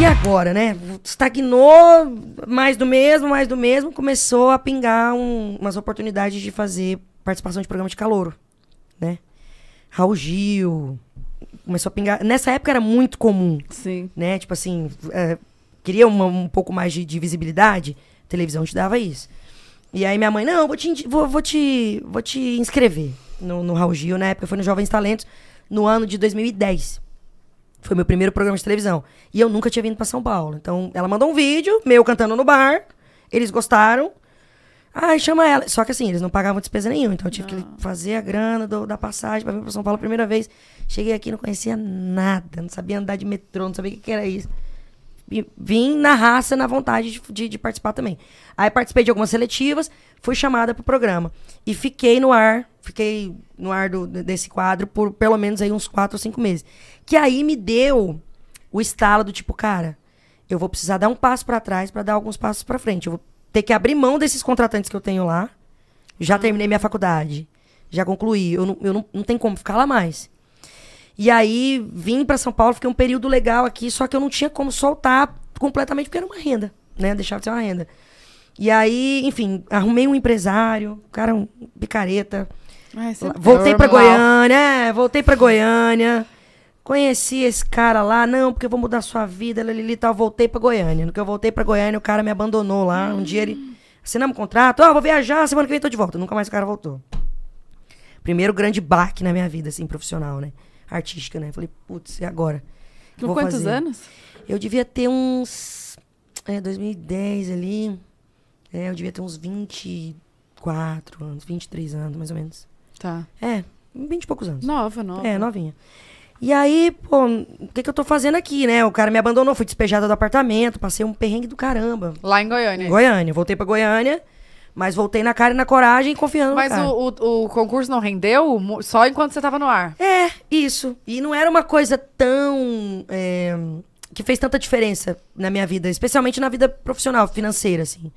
E agora, né? Estagnou, mais do mesmo, começou a pingar umas oportunidades de fazer participação de programa de calouro, né? Raul Gil, começou a pingar. Nessa época era muito comum, sim, né? Tipo assim, queria um pouco mais de visibilidade, a televisão te dava isso. E aí minha mãe, não, vou te inscrever no Raul Gil. Na época foi no Jovens Talentos, no ano de 2010. Foi meu primeiro programa de televisão. E eu nunca tinha vindo pra São Paulo. Então, ela mandou um vídeo, meu cantando no bar. Eles gostaram. Aí chama ela. Só que assim, eles não pagavam despesa nenhuma. Então, eu tive que fazer a grana da passagem pra vir pra São Paulo a primeira vez. Cheguei aqui, não conhecia nada. Não sabia andar de metrô, não sabia o que era isso. E vim na raça, na vontade de participar também. Aí participei de algumas seletivas, fui chamada pro programa. E fiquei no ar, desse quadro por pelo menos aí uns 4 ou 5 meses. Que aí me deu o estalo do tipo, cara, eu vou precisar dar um passo pra trás pra dar alguns passos pra frente. Eu vou ter que abrir mão desses contratantes que eu tenho lá. Já terminei minha faculdade, já concluí. Eu não tenho como ficar lá mais. E aí, vim pra São Paulo, fiquei um período legal aqui, só que eu não tinha como soltar completamente, porque era uma renda, né? Deixava de ser uma renda. E aí, enfim, arrumei um empresário, o cara um picareta. Ai, voltei pra Goiânia, conheci esse cara lá, não, porque eu vou mudar sua vida, Lili e tal, voltei pra Goiânia. No que eu voltei pra Goiânia, o cara me abandonou lá. Um dia ele, assinamos um contrato, ó, vou viajar, semana que vem tô de volta. Nunca mais o cara voltou. Primeiro grande baque na minha vida, assim, profissional, né? Artística, né? Falei, putz, e agora? Com quantos anos? Eu devia ter uns... 2010 ali... eu devia ter uns 24 anos, 23 anos, mais ou menos. Tá. 20 e poucos anos. Nova. Novinha. E aí, pô, o que que eu tô fazendo aqui, né? O cara me abandonou, fui despejada do apartamento, passei um perrengue do caramba. Lá em Goiânia? Em Goiânia. Voltei pra Goiânia... Mas voltei na cara e na coragem, confiando no cara. Mas o concurso não rendeu só enquanto você tava no ar? É, isso. E não era uma coisa tão... que fez tanta diferença na minha vida. Especialmente na vida profissional, financeira, assim.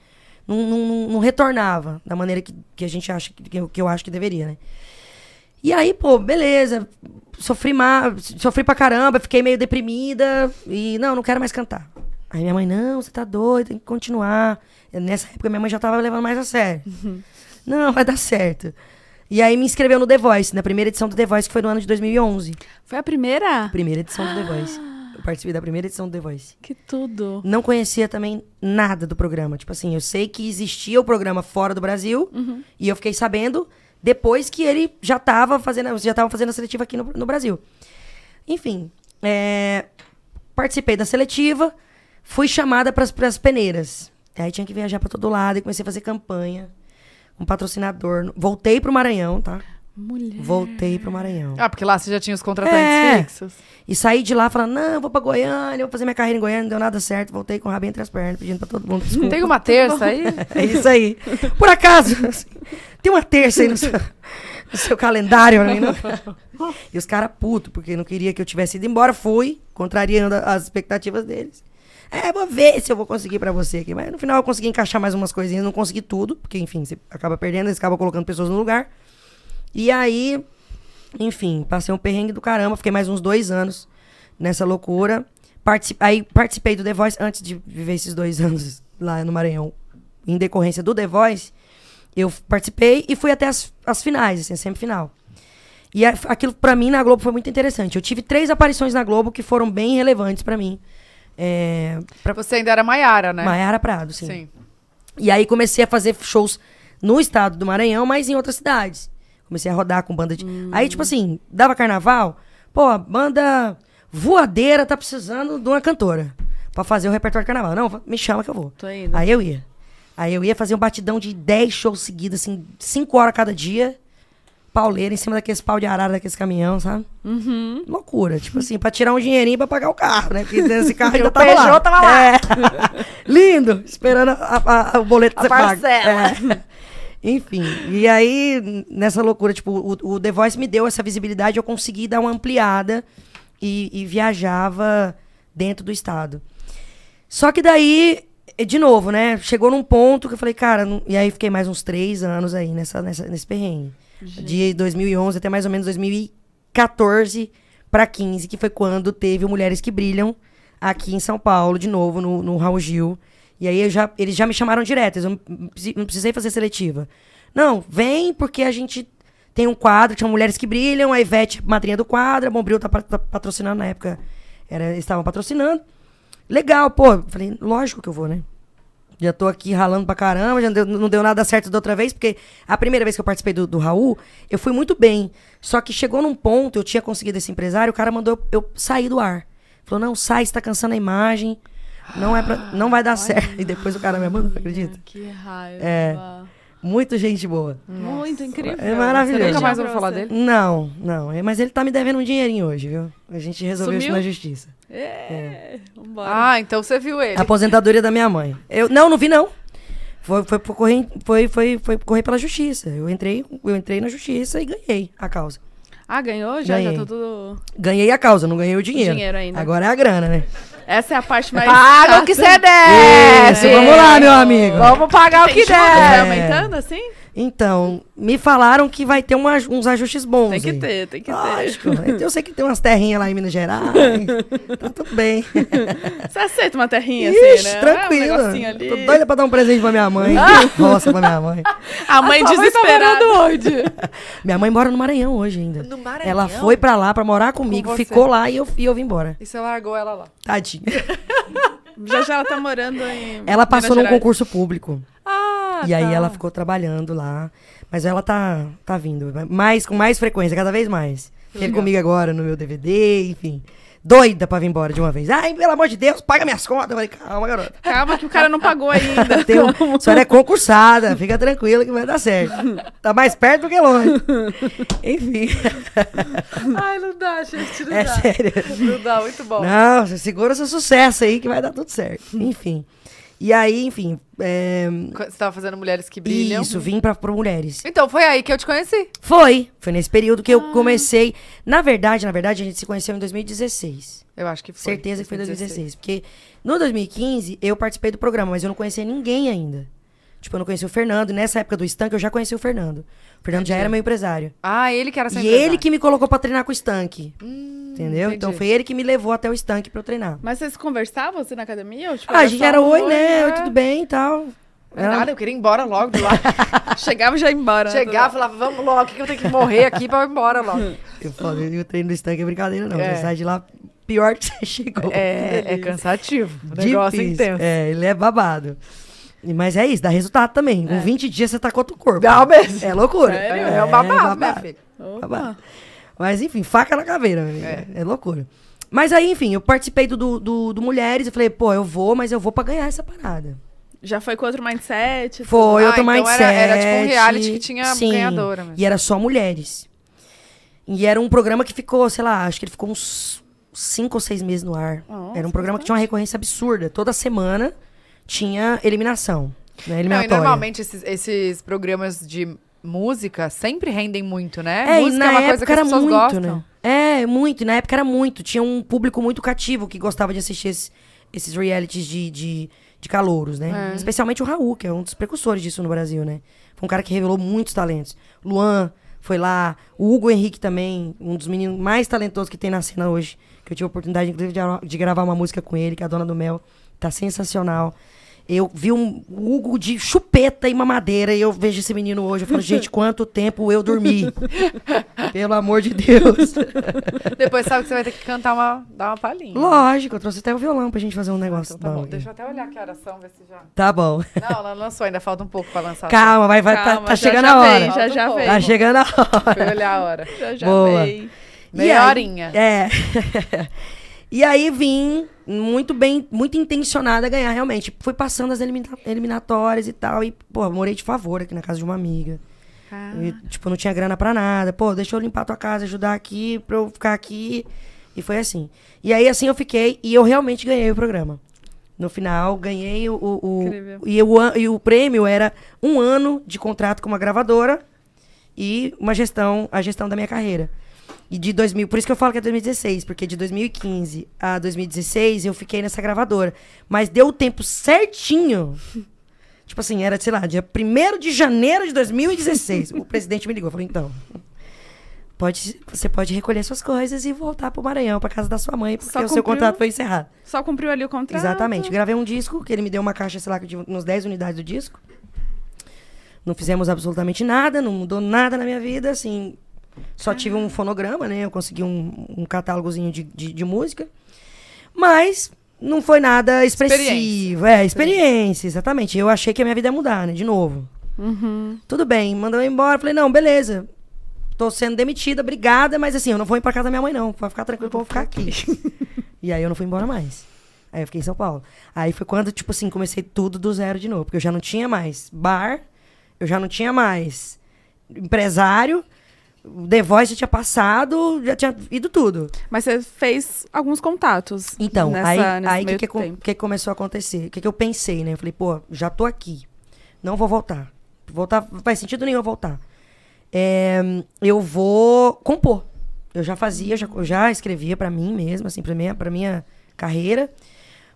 Não retornava da maneira que a gente acha, que eu acho que deveria, né? E aí, pô, beleza. Sofri pra caramba, fiquei meio deprimida. E não quero mais cantar. Aí minha mãe, não, você tá doida, tem que continuar. Nessa época minha mãe já tava levando mais a sério. Não, vai dar certo. E aí me inscreveu no The Voice, na primeira edição do The Voice, que foi no ano de 2011. Foi a primeira? Primeira edição do The Voice. Eu participei da primeira edição do The Voice. Que tudo. Não conhecia também nada do programa. Tipo assim, eu sei que existia o programa fora do Brasil. E eu fiquei sabendo depois que ele já tava fazendo, a seletiva aqui no Brasil. Enfim, participei da seletiva. Fui chamada pras peneiras. Aí tinha que viajar pra todo lado e comecei a fazer campanha. Um patrocinador. Voltei pro Maranhão, tá? Mulher. Voltei pro Maranhão. Ah, porque lá você já tinha os contratantes fixos. E saí de lá falando, não, vou pra Goiânia, vou fazer minha carreira em Goiânia, não deu nada certo. Voltei com o rabinho entre as pernas, pedindo pra todo mundo desculpa. Tem uma terça aí? É isso aí. Por acaso, assim, tem uma terça aí no seu calendário, né? E os caras putos, porque não queria que eu tivesse ido embora. Fui, contrariando as expectativas deles. Vou ver se eu vou conseguir pra você aqui. Mas no final eu consegui encaixar mais umas coisinhas. Não consegui tudo, porque, enfim, você acaba perdendo, você acaba colocando pessoas no lugar. E aí, enfim, passei um perrengue do caramba. Fiquei mais uns 2 anos nessa loucura. Participei do The Voice antes de viver esses 2 anos lá no Maranhão. Em decorrência do The Voice, eu participei e fui até as finais, assim, semifinal. E aquilo pra mim na Globo foi muito interessante. Eu tive 3 aparições na Globo que foram bem relevantes pra mim. Você ainda era Maiara, né? Maiara Prado, sim. E aí comecei a fazer shows no estado do Maranhão, mas em outras cidades. Comecei a rodar com banda de... Aí, tipo assim, dava carnaval, pô, a banda Voadeira tá precisando de uma cantora pra fazer o repertório de carnaval. Não, me chama que eu vou. Tô indo. Aí eu ia. Fazer um batidão de 10 shows seguidos, assim, 5 horas cada dia. Pauleira em cima daqueles pau de arara, daqueles caminhão, sabe? Loucura. Tipo assim, pra tirar um dinheirinho pra pagar o carro, né? Porque esse carro ainda tava lá. Lindo, esperando o boleto ser pago. Enfim, e aí, nessa loucura, tipo, o The Voice me deu essa visibilidade, eu consegui dar uma ampliada e viajava dentro do estado. Só que daí... De novo, né? Chegou num ponto que eu falei, cara... Não... E aí fiquei mais uns 3 anos aí nesse perrengue. Gente. De 2011 até mais ou menos 2014 pra 15, que foi quando teve o Mulheres que Brilham. aqui em São Paulo, de novo, no Raul Gil. E aí eles já me chamaram direto, eu não precisei fazer seletiva. Não, vem porque a gente tem um quadro que chama Mulheres que Brilham, a Ivete, madrinha do quadro, a Bombril tá patrocinando na época. Eles estavam patrocinando. Legal, pô. Falei, lógico que eu vou, né? Já tô aqui ralando pra caramba, já não deu nada certo da outra vez, porque a primeira vez que eu participei do Raul, eu fui muito bem. Só que chegou num ponto, eu tinha conseguido esse empresário, o cara mandou eu sair do ar. Falou, não, sai, você tá cansando a imagem, não vai dar certo. E depois o cara me mandou, acredita? Que raiva. É. Muito gente boa. Muito incrível. É maravilhoso. Você nunca mais ouviu falar dele? Não, não. Mas ele tá me devendo um dinheirinho hoje, viu? A gente resolveu isso na justiça. É. Vambora. Ah, então você viu ele. Aposentadoria da minha mãe. Eu não vi, não. Foi correr pela justiça. Eu entrei na justiça e ganhei a causa. Ah, ganhou? Já tá tudo... Ganhei a causa, não ganhei o dinheiro. O dinheiro ainda. Agora é a grana, né? Essa é a parte mais... Paga o que você desce! Vamos lá, meu amigo. Vamos pagar o que der. Tá aumentando assim? Então, me falaram que vai ter uns ajustes bons. Tem que aí. Ter, tem que Lógico. Ter. Lógico. Eu sei que tem umas terrinhas lá em Minas Gerais. Tá tudo bem. Você aceita uma terrinha assim, né? Tranquilo. É um ali. Tô doida pra dar um presente pra minha mãe. Nossa, pra minha mãe. A mãe desesperada. Onde? Minha mãe mora no Maranhão hoje ainda. No Maranhão? Ela foi pra lá pra morar comigo, ficou lá e eu vim embora. E você largou ela lá? Tadinha. Já ela tá morando em Ela passou num concurso público. Ah, e aí ela ficou trabalhando lá. Mas ela tá vindo. Com mais frequência, cada vez mais. Ele comigo agora no meu DVD, enfim. Doida pra vir embora de uma vez. Ai, pelo amor de Deus, paga minhas contas. Eu falei, calma, garota. Calma que o cara não pagou ainda. A senhora é concursada, fica tranquila que vai dar certo. Tá mais perto do que longe. Enfim. Ai, não dá, gente, não dá. É sério. Não dá, muito bom. Não, você segura seu sucesso aí que vai dar tudo certo. Enfim. E aí, enfim... Você estava fazendo Mulheres que Brilham? Isso, vim pra Mulheres. Então, foi aí que eu te conheci? Foi nesse período que eu comecei... Na verdade, a gente se conheceu em 2016. Eu acho que foi. Certeza que foi em 2016. Porque no 2015, eu participei do programa, mas eu não conhecia ninguém ainda. Tipo, eu não conhecia o Fernando. Nessa época do Estanque, eu já conhecia o Fernando. O Fernando já era meu empresário. Ah, ele que era seu empresário. E ele que me colocou pra treinar com o Estanque. Entendeu? Entendi. Então foi ele que me levou até o Estanque pra eu treinar. Mas vocês conversavam assim na academia? Ou, tipo, a gente era oi, né? Oi, tudo bem e tal. Nada, eu queria ir embora logo de lá. Chegava e já ia embora. Chegava e falava, vamos logo, que eu tenho que morrer aqui pra eu ir embora logo. Eu falei, o treino do Estanque é brincadeira não. Você sai de lá... Pior que você chegou. É cansativo. O negócio é intenso. É, ele é babado. Mas é isso, dá resultado também. Com 20 dias você tá com outro corpo. Não, mesmo. É loucura. É um babado, minha filha. Babado. Mas enfim, faca na caveira. É loucura. Mas aí, enfim, eu participei do Mulheres. Eu falei, pô, eu vou, mas eu vou pra ganhar essa parada. Já foi com outro mindset? Foi, outro mindset. Era tipo um reality que tinha ganhadora. Mesmo. E era só mulheres. E era um programa que ficou, sei lá, acho que ele ficou uns 5 ou 6 meses no ar. Era um programa que tinha uma recorrência absurda. Toda semana... Tinha eliminação, né? Eliminatória. Não, e normalmente esses programas de música sempre rendem muito, né? Música é uma coisa que as pessoas gostam. Né? É, muito. E na época era muito. Tinha um público muito cativo que gostava de assistir esses realities de calouros, né? É. Especialmente o Raul, que é um dos precursores disso no Brasil, né? Foi um cara que revelou muitos talentos. Luan foi lá. O Hugo Henrique também, um dos meninos mais talentosos que tem na cena hoje. Que eu tive a oportunidade, inclusive, de gravar uma música com ele, que é a Dona do Mel. Tá sensacional. Eu vi um Hugo de chupeta e mamadeira e eu vejo esse menino hoje. Eu falo, gente, quanto tempo eu dormi. Pelo amor de Deus. Depois sabe que você vai ter que cantar dar uma palhinha. Lógico, eu trouxe até o violão pra gente fazer um negócio. Então, tá bom. Deixa eu até olhar que horas são, ver se já... Tá bom. Não, ela lançou, ainda falta um pouco pra lançar. Calma, tá chegando a hora. Já vem. Tá chegando a hora. Foi olhar a hora. Já vem. Meia horinha. É. E aí vim muito bem, muito intencionada a ganhar, realmente. Fui passando as eliminatórias e tal. E, pô, morei de favor aqui na casa de uma amiga. E, tipo, não tinha grana pra nada. Pô, deixa eu limpar tua casa, ajudar aqui, pra eu ficar aqui. E foi assim. E aí, assim, eu fiquei. E eu realmente ganhei o programa. No final, ganhei o prêmio era 1 ano de contrato com uma gravadora. E a gestão da minha carreira. E de 2000, por isso que eu falo que é 2016, porque de 2015 a 2016 eu fiquei nessa gravadora. Mas deu o tempo certinho. Tipo assim, era, sei lá, dia 1º de janeiro de 2016. O presidente me ligou, falou, então, Você pode recolher suas coisas e voltar pro Maranhão, pra casa da sua mãe, porque o seu contrato foi encerrado. Só cumpriu ali o contrato. Exatamente. Gravei um disco, que ele me deu uma caixa, sei lá, de uns 10 unidades do disco. Não fizemos absolutamente nada, não mudou nada na minha vida, assim. Só tive um fonograma, né? Eu consegui um catálogozinho de música. Mas não foi nada expressivo. Experiência, exatamente. Eu achei que a minha vida ia mudar, né? De novo. Uhum. Tudo bem, mandou eu embora. Falei, não, beleza. Tô sendo demitida, obrigada, mas assim, eu não vou ir pra casa da minha mãe, não. Vai ficar tranquilo, eu vou ficar aqui. E aí eu não fui embora mais. Aí eu fiquei em São Paulo. Aí foi quando, tipo assim, comecei tudo do zero de novo. Porque eu já não tinha mais bar, eu já não tinha mais empresário, o The Voice já tinha passado, já tinha ido tudo. Mas você fez alguns contatos. Então, aí o que começou a acontecer? O que eu pensei, né? Eu falei, pô, já tô aqui. Não vou voltar. Não faz sentido nenhum eu voltar. Eu vou compor. Eu já fazia, eu já escrevia pra mim mesma, assim, pra minha carreira.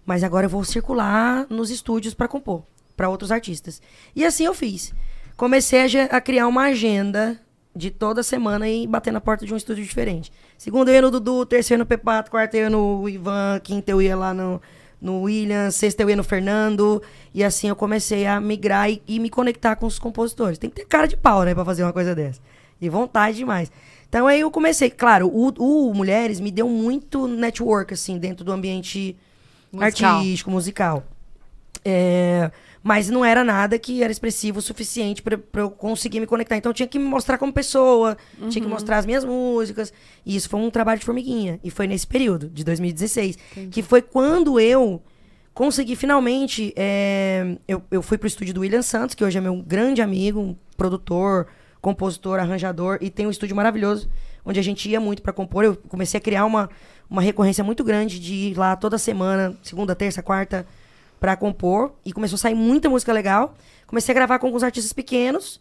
Mas agora eu vou circular nos estúdios pra compor, pra outros artistas. E assim eu fiz. Comecei a criar uma agenda de toda semana e bater na porta de um estúdio diferente. Segunda eu ia no Dudu, terceiro no Pepato, quarta eu ia no Ivan, quinta eu ia lá no William, sexta eu ia no Fernando. E assim eu comecei a migrar e me conectar com os compositores. Tem que ter cara de pau, né, pra fazer uma coisa dessa. E vontade demais. Então aí eu comecei. Claro, o Mulheres me deu muito network, assim, dentro do ambiente artístico, musical. Mas não era nada que era expressivo o suficiente pra eu conseguir me conectar. Então eu tinha que me mostrar como pessoa, tinha que mostrar as minhas músicas. E isso foi um trabalho de formiguinha. E foi nesse período, de 2016. Entendi. Que foi quando eu consegui finalmente. Eu fui pro estúdio do William Santos, que hoje é meu grande amigo, um produtor, compositor, arranjador, e tem um estúdio maravilhoso onde a gente ia muito para compor. Eu comecei a criar uma recorrência muito grande de ir lá toda semana, segunda, terça, quarta, para compor, e começou a sair muita música legal. Comecei a gravar com alguns artistas pequenos,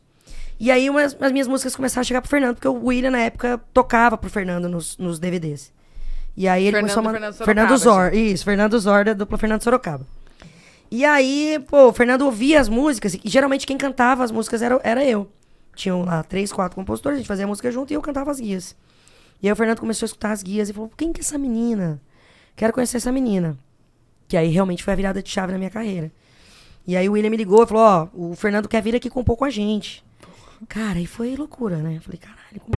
e aí as minhas músicas começaram a chegar pro Fernando, porque o William na época tocava pro Fernando nos DVDs. E aí ele começou a mandar. Fernando Zor, isso, Fernando Zor, da dupla Fernando Sorocaba. E aí, pô, o Fernando ouvia as músicas, e geralmente quem cantava as músicas era eu. Tinham lá 3, 4 compositores, a gente fazia a música junto e eu cantava as guias. E aí o Fernando começou a escutar as guias e falou: quem que é essa menina? Quero conhecer essa menina. Que aí realmente foi a virada de chave na minha carreira. E aí o William me ligou e falou: ó, o Fernando quer vir aqui compor com a gente. Cara, aí foi loucura, né? Eu falei, caralho, como